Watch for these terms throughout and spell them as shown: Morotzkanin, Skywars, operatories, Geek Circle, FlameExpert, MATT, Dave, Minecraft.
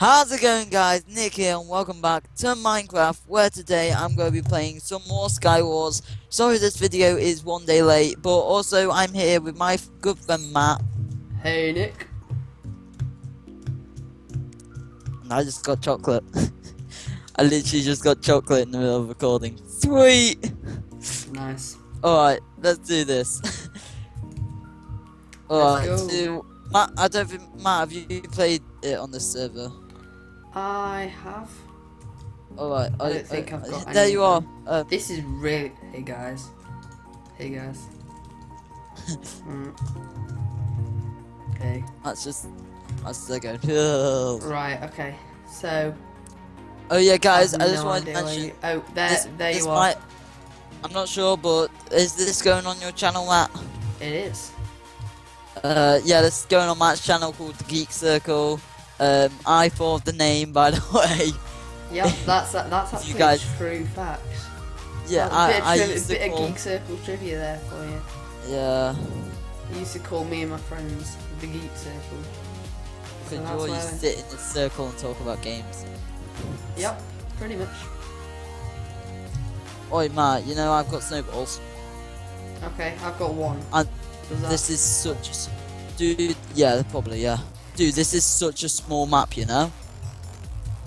How's it going, guys? Nick here, and welcome back to Minecraft, where today I'm going to be playing some more Skywars. Sorry this video is one day late, but also I'm here with my good friend Matt. Hey Nick. And I just got chocolate. I literally just got chocolate in the middle of recording. Sweet! Nice. Alright, let's do this. Alright, so Matt, I don't think, Matt, have you played it on this server? I have. Alright, I don't think I've got. There you are. This is really. Hey guys. Hey guys. Okay. That's just going. Right. Okay. So. Oh yeah, guys. I just wanted to mention. Oh, there you are. I'm not sure, but is this going on your channel, Matt? It is. Yeah, this is going on Matt's channel called the Geek Circle. I thought of the name, by the way. Yeah, that's actually you guys, true facts. Yeah, a bit of Geek Circle trivia there for you. Yeah. You used to call me and my friends the Geek Circle. Because so you always sit in the circle and talk about games. Yep, pretty much. Oi, Matt, you know I've got snowballs. Okay, I've got one. This is such a... Dude, yeah, probably, yeah. Dude, this is such a small map, you know?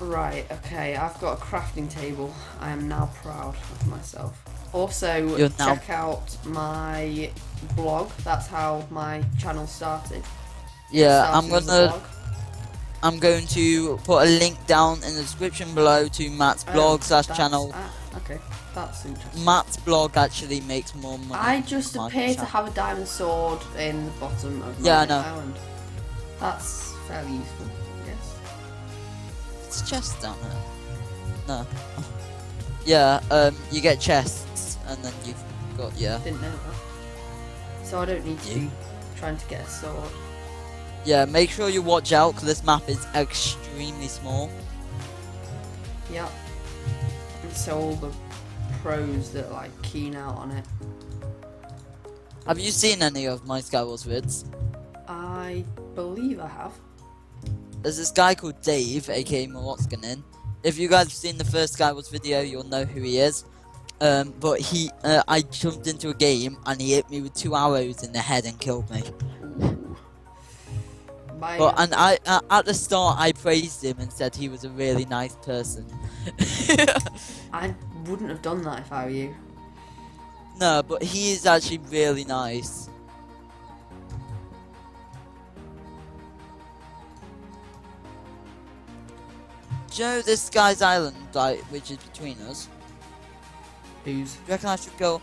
Right, okay, I've got a crafting table. I am now proud of myself. Also, check out my blog. That's how my channel started. Yeah, I'm going to put a link down in the description below to Matt's blog / channel. Okay, that's interesting. Matt's blog actually makes more money. I just appear to have a diamond sword in the bottom of my island. That's fairly useful, I guess. It's chests down there. No. Yeah, you get chests, and then you've got, yeah. Didn't know that. So I don't need to be trying to get a sword. Yeah, make sure you watch out, because this map is extremely small. Yep. So all the pros that like keen out on it. Have you seen any of my Skywars vids? I believe I have. There's this guy called Dave, aka Morotzkanin. If you guys have seen the first Skywars video, you'll know who he is. But he, I jumped into a game and he hit me with 2 arrows in the head and killed me. And I at the start I praised him and said he was a really nice person. I wouldn't have done that if I were you. No, but he is actually really nice. Do you know this guy's island, like, which is between us? Who's? Do you reckon I should go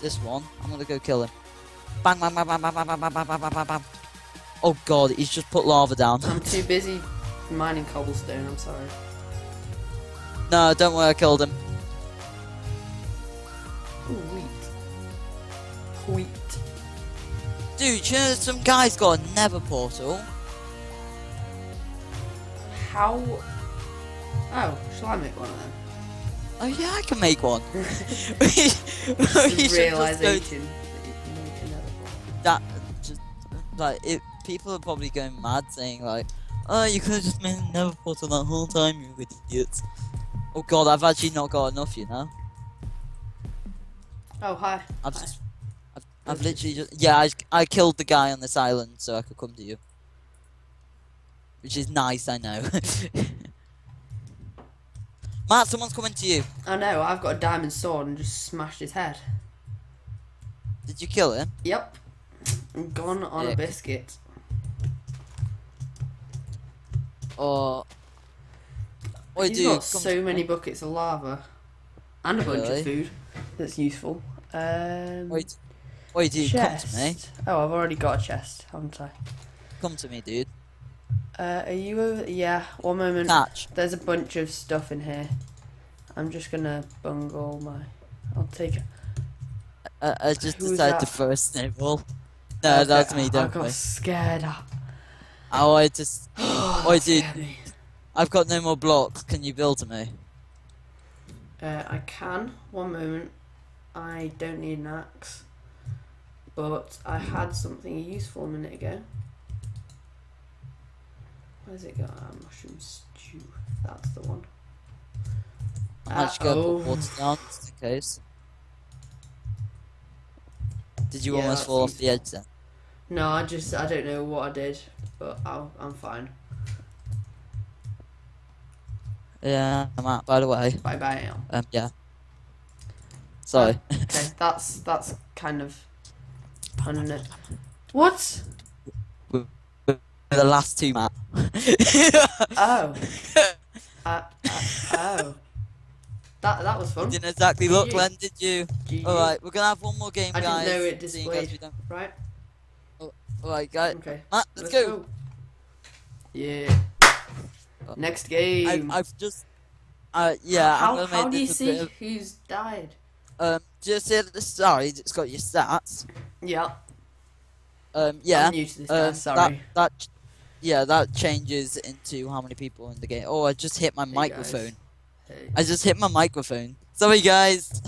this one? I'm gonna go kill him. Bang bang bang bang bang bang bang bang bang bang bang. Oh god, he's just put lava down. I'm too busy mining cobblestone, I'm sorry. No, don't worry, I killed him. Ooh, wheat. Dude, you know some guy's got a nether portal. How? Oh, shall I make one of them? Oh yeah, I can make one. Realisation that you can make a nether portal. That, just, like, it... People are probably going mad saying like, oh, you could have just made a nether portal that whole time, you idiots. Oh god, I've actually not got enough, you know? Oh, hi. I've literally just... Yeah, I killed the guy on this island so I could come to you. Which is nice, I know. Matt, someone's coming to you. I know, I've got a diamond sword and just smashed his head. Did you kill him? Yep. I'm gone on a biscuit. Oh, he's got so many buckets of lava and a bunch of food that's useful. Wait, dude, come to me. Oh, I've already got a chest, haven't I? Come to me, dude. Are you over? Yeah, one moment. Catch. There's a bunch of stuff in here. I'm just gonna bungle my. I'll take it. I just decided to throw a snowball. No, okay, that's me. Don't I got scared. Oh, I just. Oh, dude, I've got no more blocks. Can you build to me? I can. One moment. I don't need an axe, but I had something useful a minute ago. Where's it go? Mushroom stew. That's the one. I actually got to put water down just in case. Did you almost fall off the edge then? No, I don't know what I did, but I'm fine. Yeah, I'm out. By the way. Bye bye. Yeah. Sorry. Okay, that's kind of. What? The last two map. Oh. Oh. That was fun. You didn't exactly look, Len, did you? Alright, we're gonna have one more game, guys. I didn't know it displayed. Right. Alright, guys. Okay. Matt, let's go. Yeah. Next game. I've just. Yeah. How do you see who's died? Just here at the start, it's got your stats. Yeah. Yeah. I'm new to this guy, sorry. That changes into how many people in the game. Oh, I just hit my microphone. Hey. I just hit my microphone. Sorry, guys.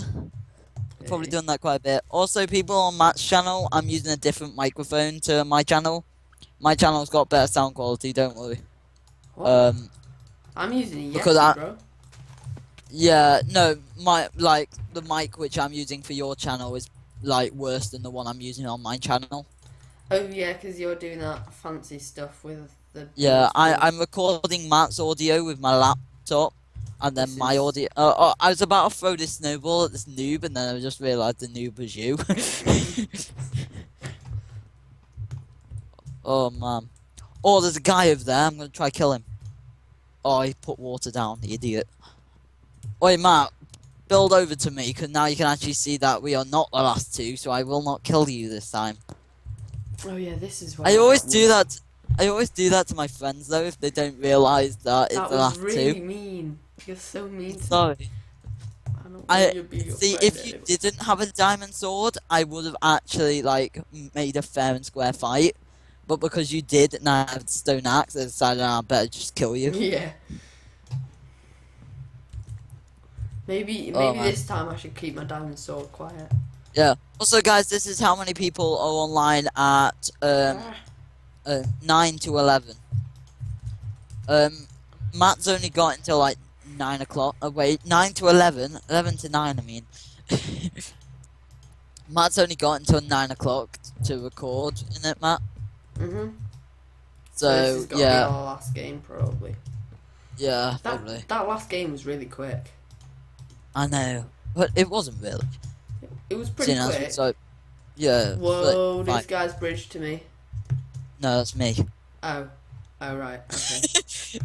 I've probably done that quite a bit. Also, people on Matt's channel, I'm using a different microphone to my channel. My channel's got better sound quality. Don't worry. What? I'm using bro. Yeah, no, the mic which I'm using for your channel is worse than the one I'm using on my channel. Oh yeah, because you're doing that fancy stuff with the. Yeah, I'm recording Matt's audio with my laptop, and then my audio. Oh, I was about to throw this snowball at this noob, and then I just realised the noob was you. Oh man! Oh, there's a guy over there. I'm gonna try kill him. Oh, he put water down. The idiot. Oi, Matt, build over to me, because now you can actually see that we are not the last two, so I will not kill you this time. Oh yeah, this is where I always do that to my friends, though, if they don't realise that it's the last two. That was really mean. You're so mean. Sorry. See, if you didn't have a diamond sword, I would have actually, made a fair and square fight. But because you did, and I had a stone axe, I decided I better just kill you. Yeah. Maybe this time I should keep my diamond sword quiet. Yeah. Also, guys, this is how many people are online at 9 to 11. Matt's only got until 9 o'clock. Oh, wait, 9 to 11, 11 to 9. I mean, Matt's only got until 9 o'clock to record, isn't it, Matt? Mhm. So this has got to be our last game, probably. Yeah, probably. That last game was really quick. I know, but it wasn't really. It was pretty quick. So, yeah. Whoa, this guy's bridge to me. No, that's me. Oh. Oh, right. Okay.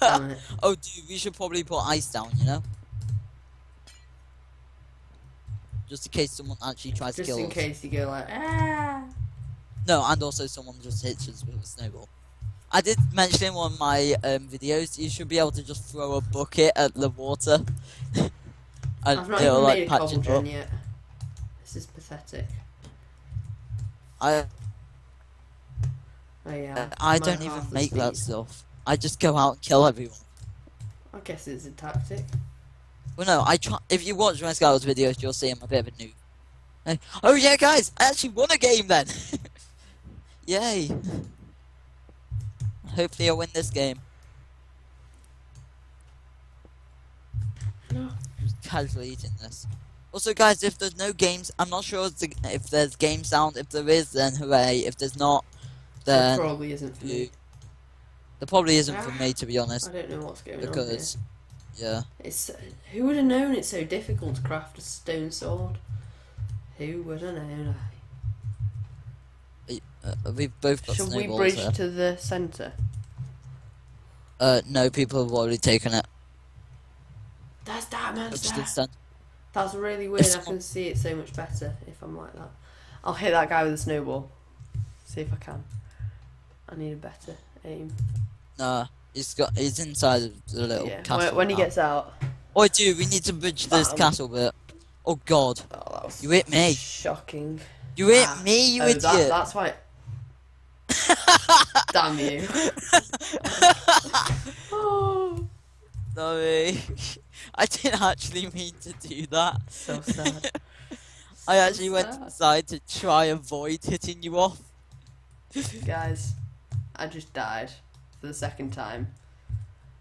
Damn it. Oh, dude, we should probably put ice down, you know? Just in case someone actually tries to kill us. Just in case you go like, ah. No, and also someone just hits us with a snowball. I did mention in one of my videos, you should be able to just throw a bucket at the water. I've not even made a cauldron yet. This is pathetic. I don't even make that stuff. I just go out and kill everyone. I guess it's a tactic. Well, no, I try. If you watch my Skywars videos, you'll see I'm a bit of a noob. Oh yeah, guys, I actually won a game then. Yay! Hopefully, I'll win this game. No. Casually eating this. Also, guys, if there's no games, I'm not sure if there's game sound. If there is, then hooray. If there's not, then there probably isn't for me. There probably isn't for me, to be honest. I don't know what's going on here. Yeah. It's who would have known it's so difficult to craft a stone sword? Who would have known? We've both got snowballs. Should we bridge to the centre? No, people have already taken it. That's that monster. That's really weird. I can see it so much better if I'm like that. I'll hit that guy with a snowball. See if I can. I need a better aim. Nah, he's inside of the little castle. When he gets out. Oh, dude, we need to bridge this castle bit. Oh God! Oh, that was you hit me. Shocking. You hit me, you idiot. That's why. Damn you. Oh. Sorry. I didn't actually mean to do that. So sad. I actually went inside to try and avoid hitting you off. Guys, I just died. for the second time.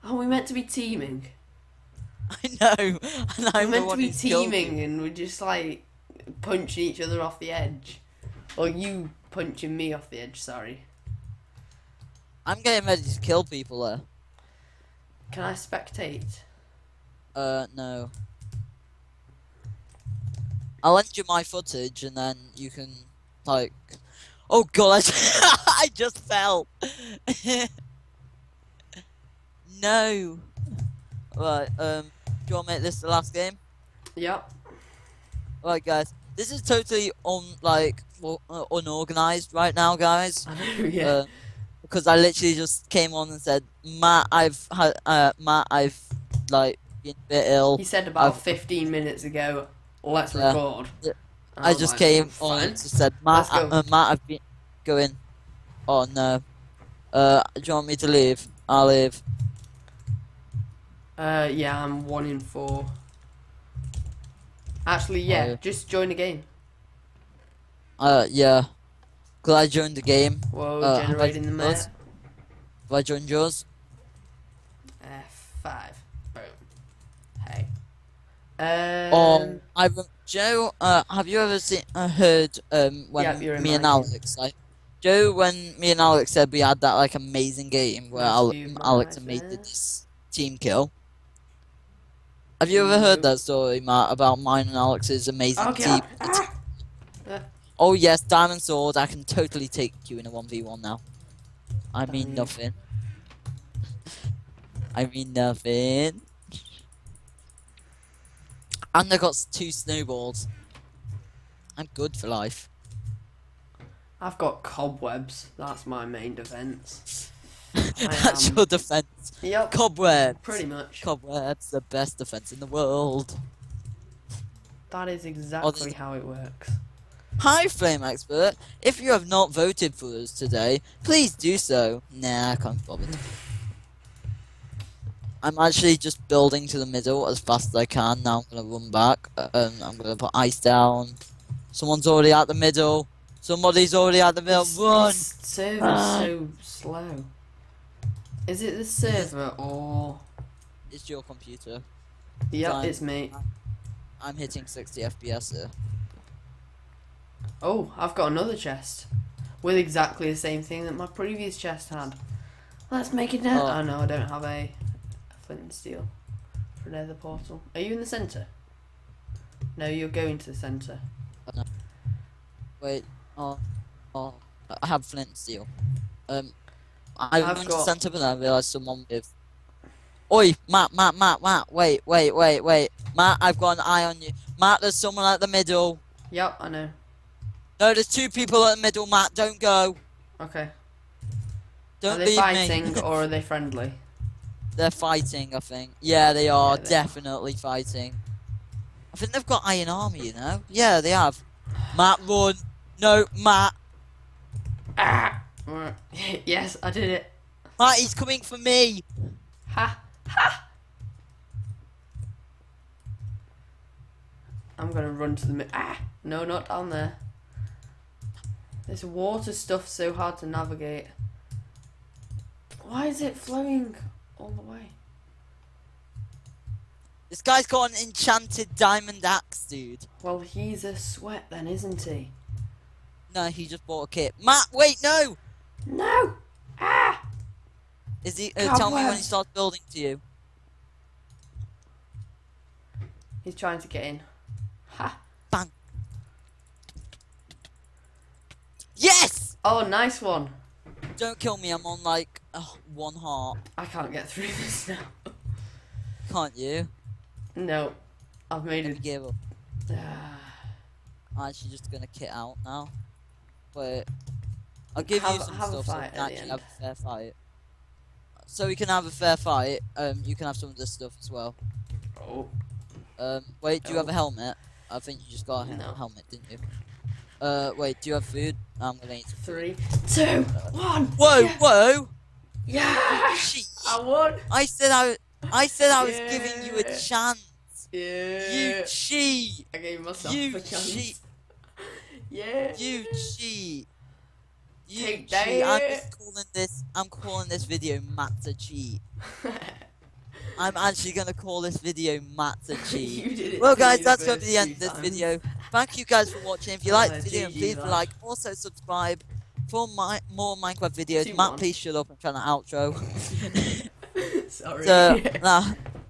Oh, we meant to be teaming. I know. We're meant to be teaming, and we're just like punching each other off the edge, or you punching me off the edge. Sorry. I'm getting ready to kill people there. Can I spectate? No. I'll lend you my footage, and then you can like. Oh god! I just fell. No. Right, do you want to make this the last game? Yep. Right, guys, this is totally unorganized right now, guys. Yeah. Because I literally just came on and said, Matt, I've like been a bit ill. He said about 15 minutes ago, let's record. Yeah. I just came on and said, Matt, I've been going. Oh no. Do you want me to leave? I'll leave. Yeah, I'm 1 in 4. Actually, yeah, just join the game. Yeah. Glad I joined the game. Whoa, generating the map. Have I joined yours? F5. Boom. Hey. Joe, have you ever seen, heard, when me and Alex, Joe, when me and Alex said we had that, amazing game where Alex and me did this team kill? Have you ever heard that story, Matt, about mine and Alex's amazing team? Oh yes, Diamond Sword, I can totally take you in a 1v1 now. I mean nothing. I mean nothing. And I got 2 snowballs. I'm good for life. I've got cobwebs, that's my main defense. That's your defense. Yep. Cobwebs. Pretty much. Cobwebs, the best defense in the world. That is exactly how it works. Hi, FlameExpert. If you have not voted for us today, please do so. Nah, I can't bother. I'm actually just building to the middle as fast as I can. Now I'm gonna run back. I'm gonna put ice down. Someone's already at the middle. Somebody's already at the middle. Run. This server's so slow. Is it the server or? It's your computer. Yeah, it's me. I'm hitting 60 FPS here. Oh, I've got another chest with exactly the same thing that my previous chest had. Let's make it now. Oh no, I don't have a flint and steel for another portal. Are you in the centre? No, you're going to the centre. No. Wait, I have flint and steel. I went to the centre, but then I realised someone with. Oi, Matt, wait. Matt, I've got an eye on you. Matt, there's someone at the middle. Yep, I know. No, there's 2 people at the middle, Matt. Don't go. Okay. Don't leave me. Are they fighting or are they friendly? They're fighting, I think. Yeah, they are definitely fighting. I think they've got Iron Army, you know? Yeah, they have. Matt, run. No, Matt. Ah. Yes, I did it. Matt, he's coming for me. Ha. Ha. I'm going to run to the middle. Ah. No, not down there. This water stuff's so hard to navigate. Why is it flowing all the way? This guy's got an enchanted diamond axe, dude. Well, he's a sweat then, isn't he? No, he just bought a kit. Matt, wait, no! No! Ah! Is he? Tell me when he starts building to you. He's trying to get in. Ha! Bang! Yes! Oh, nice one. Don't kill me, I'm on 1 heart. I can't get through this now. Can't you? No. I've made it. Give up. I'm actually just gonna kit out now. Wait. I'll give you some stuff so we can actually have a fair fight. So we can have a fair fight, you can have some of this stuff as well. Oh. Wait, do you have a helmet? I think you just got a helmet, didn't you? Wait, do you have food? I'm gonna eat 3, 2, 1. Whoa, whoa! Yeah! Shit. I won! I said I was giving you a chance! Yeah! You cheat! I gave myself a chance. You cheat! Yeah! You cheat! You cheat. I'm calling this video Matt's a cheat. I'm actually gonna call this video Matt's a cheat. You did it. Well guys, that's gonna be the end of this video. Thank you guys for watching. If you liked this video, please like, also subscribe for more Minecraft videos. Matt, please shut up, I'm trying to outro. Sorry. So,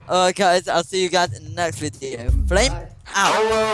alright guys, I'll see you guys in the next video. Flame out.